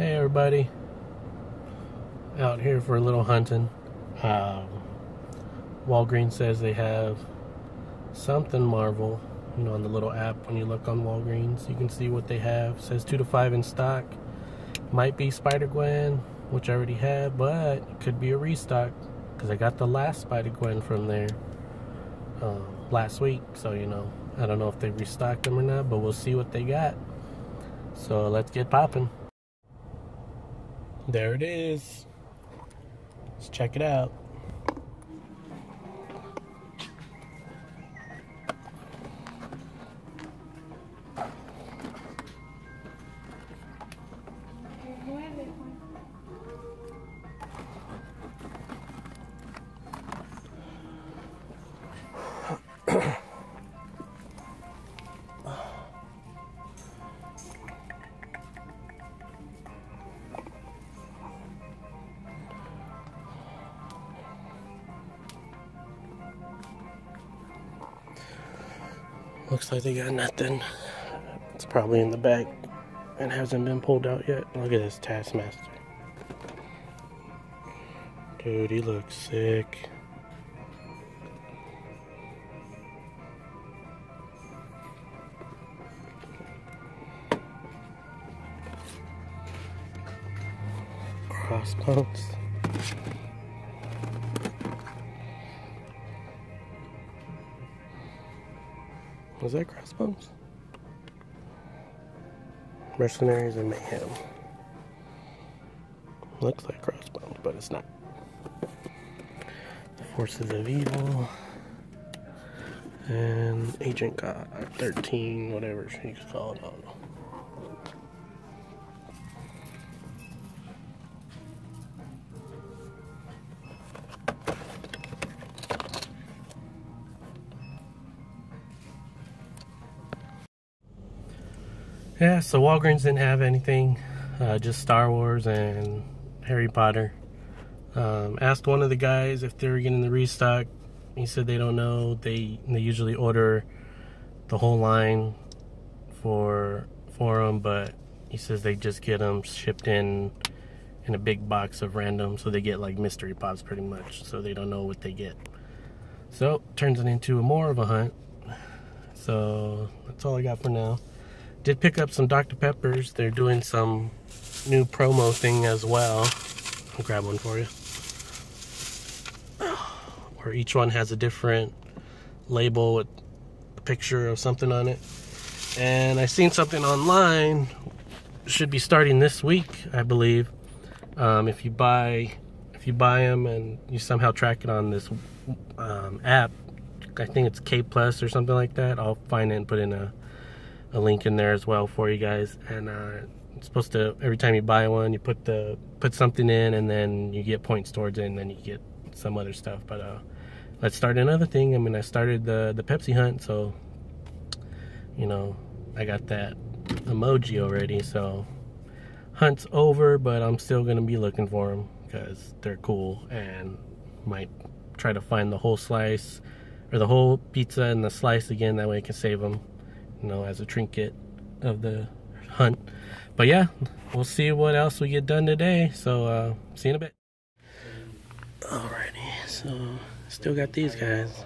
Hey everybody, out here for a little hunting. Walgreens says they have something Marvel, you know, on the little app. When you look on Walgreens, you can see what they have. It says 2 to 5 in stock. Might be Spider-Gwen, which I already have, but it could be a restock because I got the last Spider-Gwen from there last week, so you know, I don't know if they restocked them or not, but we'll see what they got. So let's get popping. There it is. Let's check it out. Looks like they got nothing. It's probably in the back and hasn't been pulled out yet. Look at this Taskmaster. Dude, he looks sick. Crossbones. Was that Crossbones? Mercenaries and Mayhem. Looks like Crossbones, but it's not. Forces of Evil. And Agent 13, whatever she's called. I don't know. Yeah, so Walgreens didn't have anything, just Star Wars and Harry Potter. Asked one of the guys if they were getting the restock. He said they don't know. They usually order the whole line for them, but he says they just get them shipped in a big box of random, so they get like mystery pops pretty much, so they don't know what they get. So, turns it into more of a hunt. So, that's all I got for now. Did pick up some Dr. Peppers. They're doing some new promo thing as well. I'll grab one for you. Where each one has a different label with a picture of something on it. And I seen something online. Should be starting this week, I believe. If you buy them and you somehow track it on this app, I think it's K+ or something like that. I'll find it and put in a link in there as well for you guys. And it's supposed to, every time you buy one, you put something in, and then you get points towards it, and then you get some other stuff. But let's start another thing. I mean, I started the Pepsi hunt, so you know, I got that emoji already, so hunt's over, but I'm still gonna be looking for them because they're cool, and might try to find the whole slice or the whole pizza and the slice again, that way I can save them, you know, as a trinket of the hunt. But yeah, we'll see what else we get done today. So see you in a bit. Alrighty, so still got these guys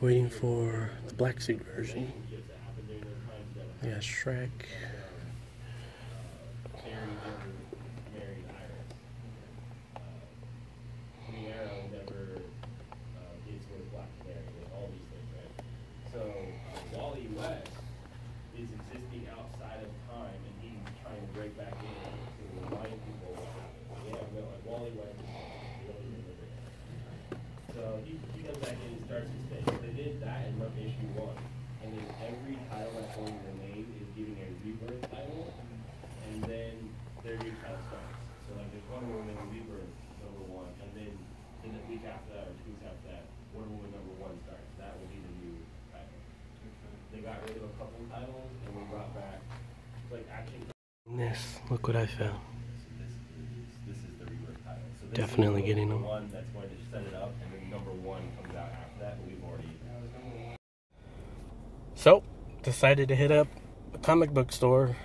waiting for the black suit version. We got Shrek. This, look what I found. This is the rework title. So this definitely is getting them. One that's going to set it up, and then number one comes out after that. We've already. So decided to hit up a comic book store.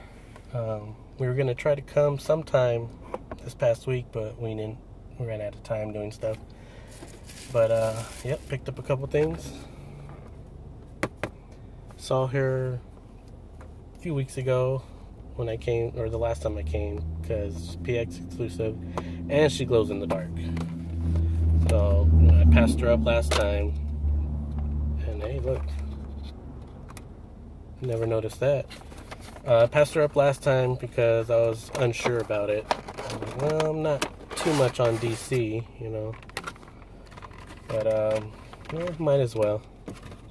We were going to try to come sometime this past week, but we didn't. We ran out of time doing stuff. But, yep, picked up a couple things. Saw her a few weeks ago when I came, or the last time I came, because PX exclusive, and she glows in the dark. So, I passed her up last time, and hey, look. Never noticed that. I passed her up last time because I was unsure about it. I was like, well, I'm not too much on DC, you know. But, well, might as well.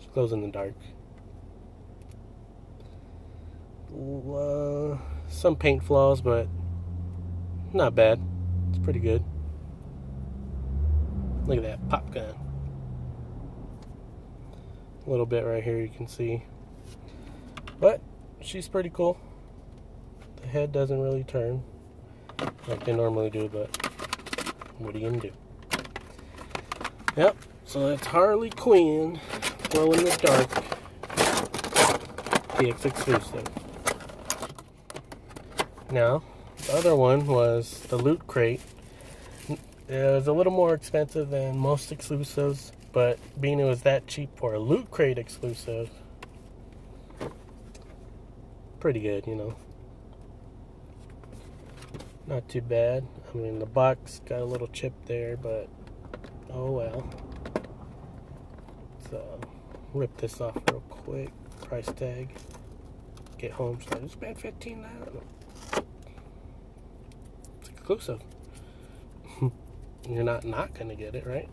She glows in the dark. Some paint flaws, but not bad. It's pretty good. Look at that pop gun. A little bit right here you can see. But she's pretty cool. The head doesn't really turn like they normally do, but what are you gonna do? Yep, so that's Harley Quinn, glow in the dark, PX exclusive. Now, the other one was the Loot Crate. It was a little more expensive than most exclusives, but being it was that cheap for a Loot Crate exclusive, pretty good, you know. Not too bad. I mean, the box got a little chip there, but oh well. So, rip this off real quick. Price tag. Get home. So I just spent $15. I don't know. It's exclusive. You're not gonna get it, right?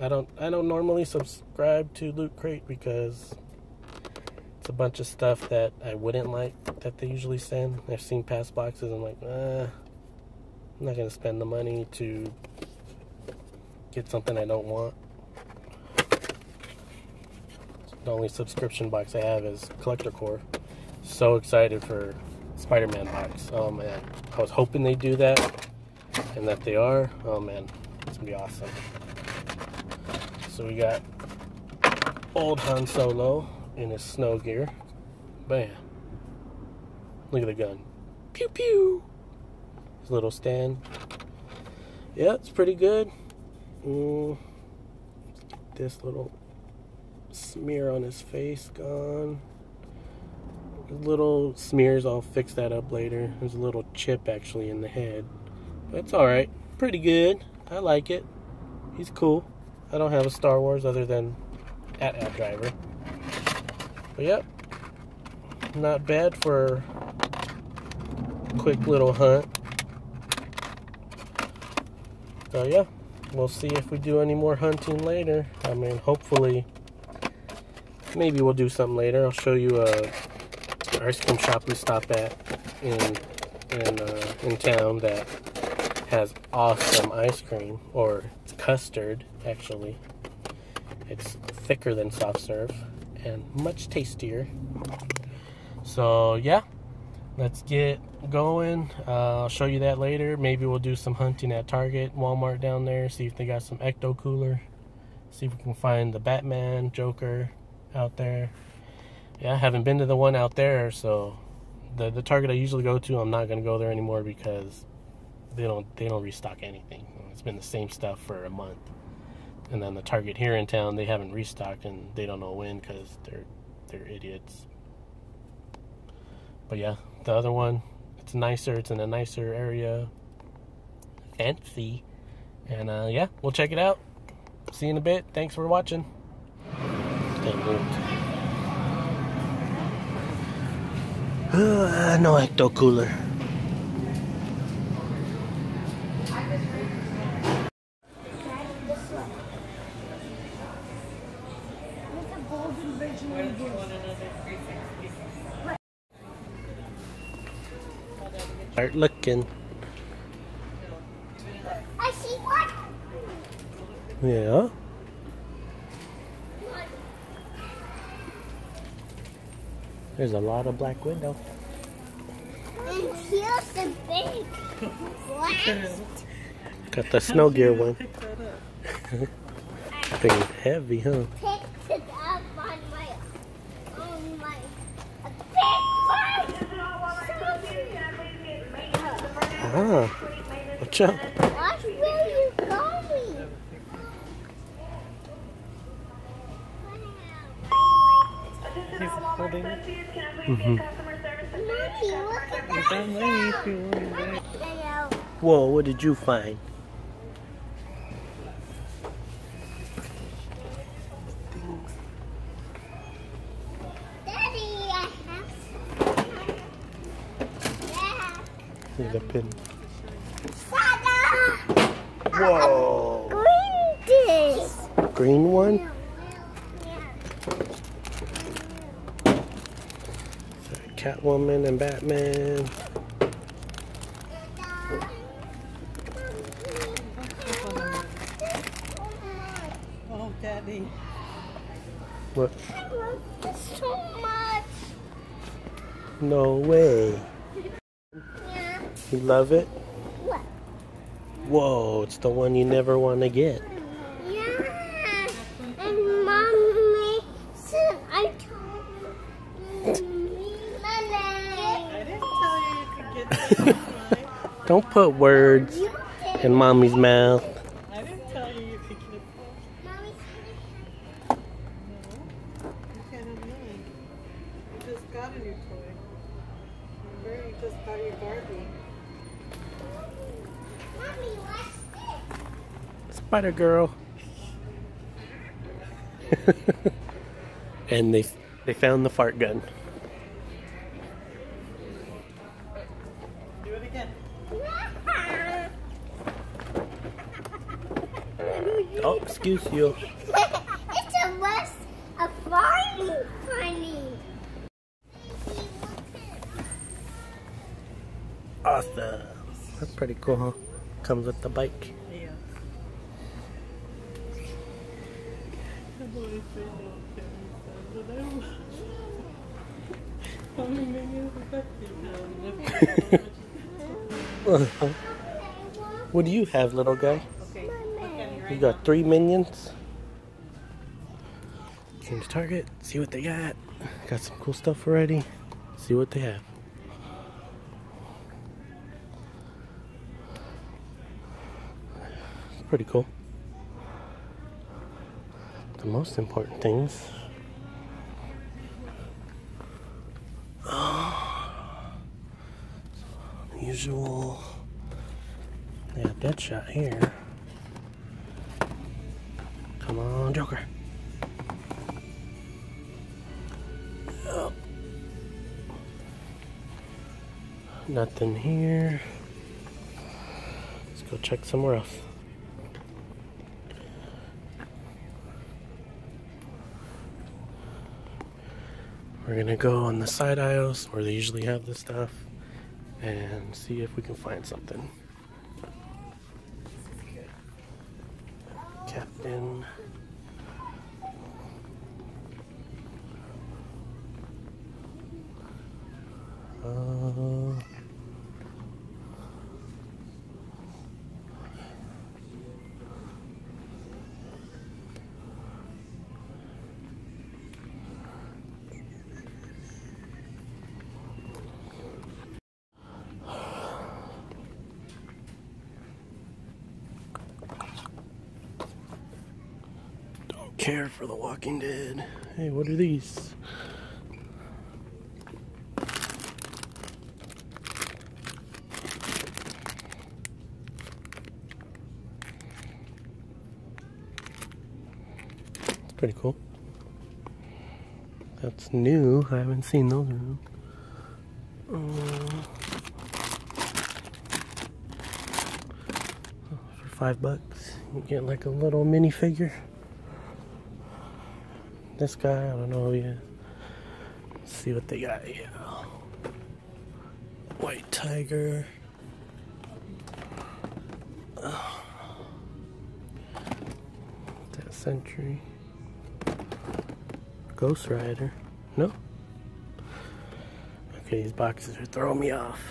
I don't normally subscribe to Loot Crate because it's a bunch of stuff that I wouldn't like that they usually send. I've seen past boxes. I'm like, I'm not gonna spend the money to get something I don't want. The only subscription box I have is Collector Corps. So excited for Spider-Man box. Oh man, I was hoping they'd do that, and that they are. Oh man, it's gonna be awesome. So we got old Han Solo in his snow gear. Bam. Look at the gun. Pew pew. Little stand. Yeah, it's pretty good. This little smear on his face gone. Little smears, I'll fix that up later. There's a little chip actually in the head. That's alright. Pretty good. I like it. He's cool. I don't have a Star Wars other than AT-AT driver. But yep. Not bad for a quick little hunt. So yeah, we'll see if we do any more hunting later. I mean, hopefully, maybe we'll do something later. I'll show you an ice cream shop we stop at in town that has awesome ice cream, or it's custard, actually. It's thicker than soft serve and much tastier. So yeah, let's get going. I'll show you that later. Maybe we'll do some hunting at Target, Walmart down there, see if they got some Ecto Cooler, see if we can find the Batman, Joker out there. Yeah, I haven't been to the one out there, so the Target I usually go to, I'm not going to go there anymore because they don't restock anything. It's been the same stuff for a month. And then the Target here in town, they haven't restocked and they don't know when because they're idiots. But yeah, the other one, it's nicer. It's in a nicer area. Fancy. And yeah, we'll check it out. See you in a bit. Thanks for watching. No Ecto Cooler. Start looking. I see one. Yeah. There's a lot of Black Widow. And here's the big blast. Got the snow gear one. Thing's heavy, huh? Picked it up on my big one. Oh, watch out. Watch where you going. He's holding it. Mm-hmm. Mommy, look at that. Whoa, what did you find? The pin. Whoa! Green disc. Green one? Yeah. Catwoman and Batman. Oh, Daddy. What? I love this so much. No way. You love it? What? Whoa, it's the one you never want to get. Yeah. And Mommy said I told me. I didn't tell you you could get that. Don't put words in Mommy's mouth. I didn't tell you you could get it. Mommy said no. You can't have mine. You just got a new toy. Remember, you just got your Barbie. Spider Girl. And they found the fart gun. Do it again. Oh, excuse you. It's a mess of farting. Awesome. That's pretty cool, huh? Comes with the bike. Yeah. What do you have, little guy? Okay. You got 3 minions. Came to Target, see what they got. Got some cool stuff already. See what they have. Pretty cool. The most important things. Usual. They have Deadshot here. Come on, Joker. Oh. Nothing here. Let's go check somewhere else. We're gonna go on the side aisles where they usually have this stuff and see if we can find something. Captain. Care for the Walking Dead. Hey, what are these? It's pretty cool. That's new. I haven't seen those in a room. For $5, you get like a little minifigure. This guy, I don't know yet. Let's see what they got here. White tiger. Oh. That sentry. Ghost Rider. No? Okay, these boxes are throwing me off.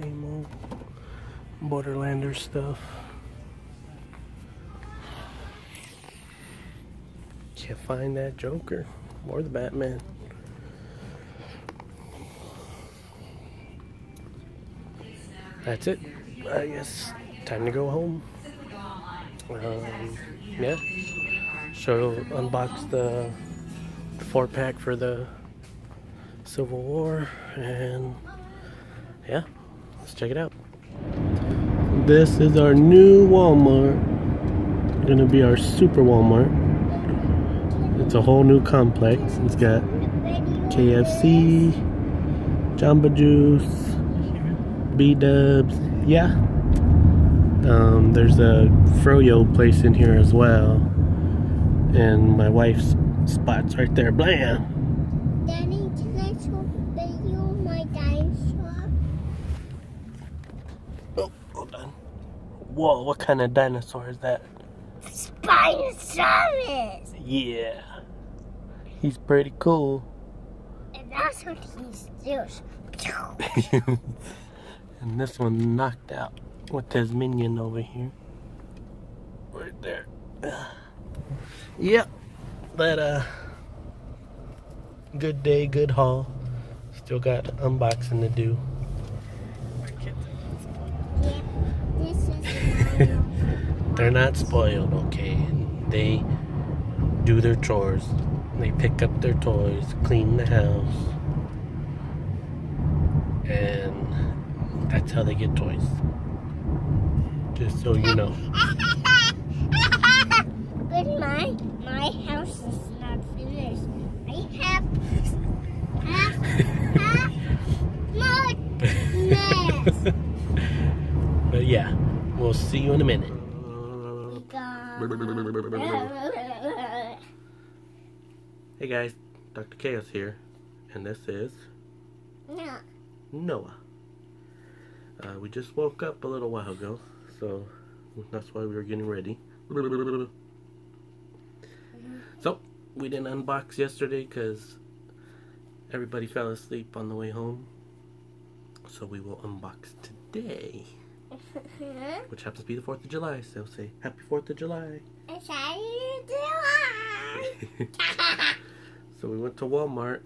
same old Borderlander stuff. Can't find that Joker or the Batman. That's it. I guess time to go home. Yeah. So unbox the 4-pack for the Civil War, and yeah, let's check it out. This is our new Walmart. Gonna be our super Walmart. It's a whole new complex. It's got KFC, Jamba Juice, B dubs, yeah. There's a froyo place in here as well, and my wife's spot's right there. Blam! Daddy, can I show you my dinosaur? Oh, hold on. Whoa, what kind of dinosaur is that? Spinosaurus! Yeah. He's pretty cool. And that's what he does. And this one knocked out with his minion over here. Right there. Yep. That good day, good haul. Still got unboxing to do. They're not spoiled, okay? They do their chores. They pick up their toys, clean the house, and that's how they get toys. Just so you know. But my house is not finished. I have more mess. But yeah, we'll see you in a minute. Hey guys, Dr. Chaos here, and this is Noah. We just woke up a little while ago, so that's why we were getting ready. So, we didn't unbox yesterday because everybody fell asleep on the way home. So we will unbox today. Which happens to be the 4th of July, so say, Happy 4th of July! Happy 4th of July! So we went to Walmart,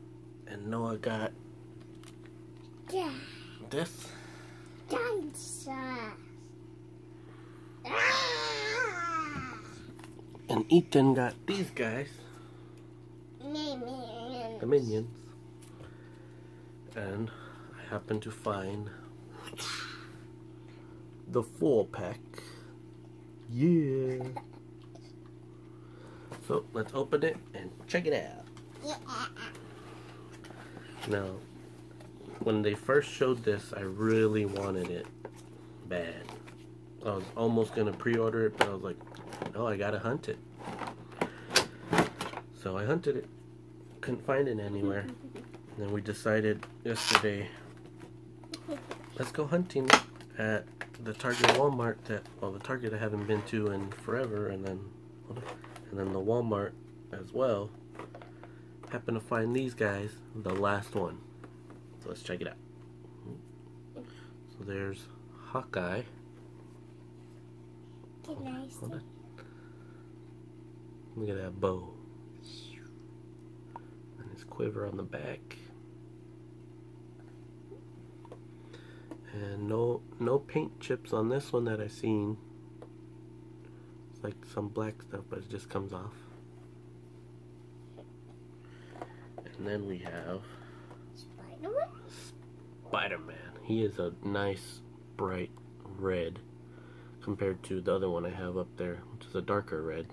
and Noah got... Yeah. This? Dinosaur! And Ethan got these guys. Minions. The minions. And I happened to find the 4-pack. Yeah. So let's open it and check it out. Yeah. Now, when they first showed this, I really wanted it bad. I was almost gonna pre-order it, but I was like, no, I gotta hunt it. So I hunted it. Couldn't find it anywhere. And then we decided yesterday, let's go hunting at the Target Walmart that, well, the Target I haven't been to in forever, and then the Walmart as well. Happened to find these guys, the last one. So let's check it out. So there's Hawkeye. Hold on. Look at that bow. And his quiver on the back. And no paint chips on this one that I've seen. It's like some black stuff, but it just comes off. And then we have... Spider-Man? Spider-Man. He is a nice, bright red compared to the other one I have up there, which is a darker red.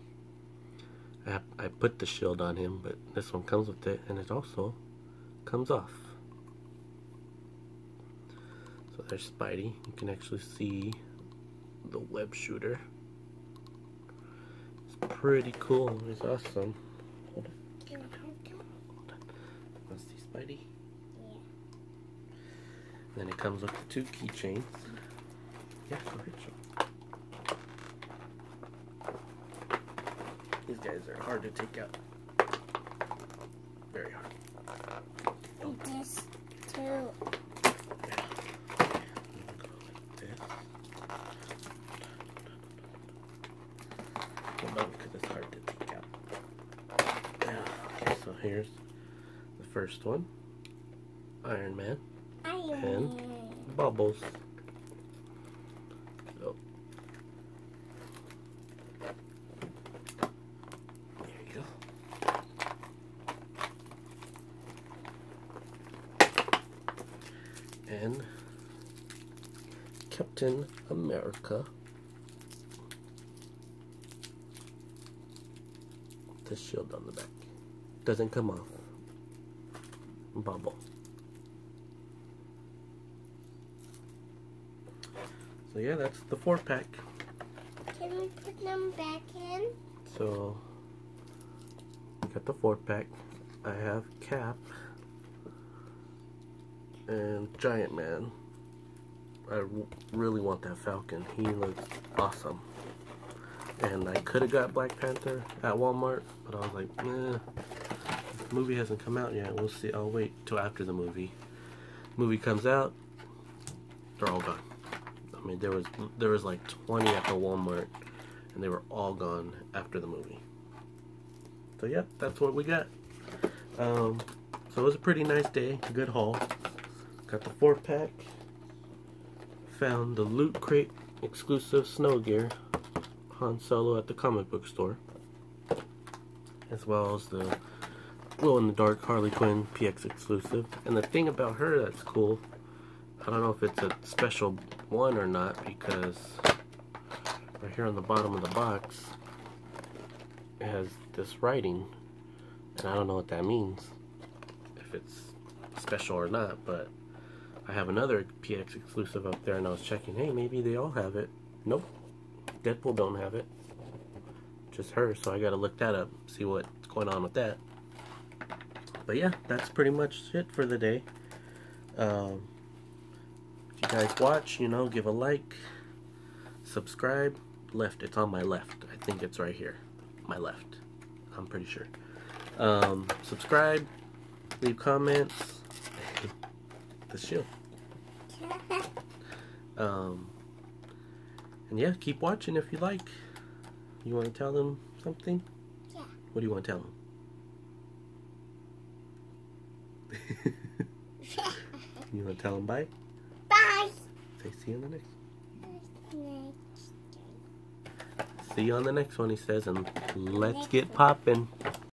I put the shield on him, but this one comes with it, and it also comes off. So there's Spidey. You can actually see the web shooter. It's pretty cool. It's awesome. Hold on. Hold on. Let's see Spidey. Yeah. And then it comes with the 2 keychains. Yeah, go ahead. These guys are hard to take out. Very hard. This too. Yeah. here's the first one. Iron Man. And Bubbles. So there you go. And Captain America. The shield on the back doesn't come off. Bubble. So yeah, that's the 4-pack. Can we put them back in? So we got the 4-pack. I have Cap and Giant Man. I really want that Falcon. He looks awesome. And I could have got Black Panther at Walmart, but I was like, eh, the movie hasn't come out yet. We'll see. I'll wait till after the movie. Movie comes out, they're all gone. I mean, there was like 20 at the Walmart, and they were all gone after the movie. So yeah, that's what we got. So it was a pretty nice day. Good haul. Got the 4-pack. Found the Loot Crate exclusive snow gear. Han Solo at the comic book store, as well as the glow-in-the-dark Harley Quinn PX exclusive. And the thing about her that's cool, I don't know if it's a special one or not, because right here on the bottom of the box it has this writing, and I don't know what that means, if it's special or not. But I have another PX exclusive up there, and I was checking, hey, maybe they all have it. Nope. Deadpool don't have it, just her, so I gotta look that up, see what's going on with that. But yeah, that's pretty much it for the day. If you guys watch, you know, give a like, subscribe. Left, it's on my left, I think it's right here, my left, I'm pretty sure. Subscribe, leave comments, the shield. And yeah, keep watching if you like. You want to tell them something? Yeah. What do you want to tell them? You want to tell them bye? Bye! Say see you on the next one. See you on the next one, he says, and let's get poppin'.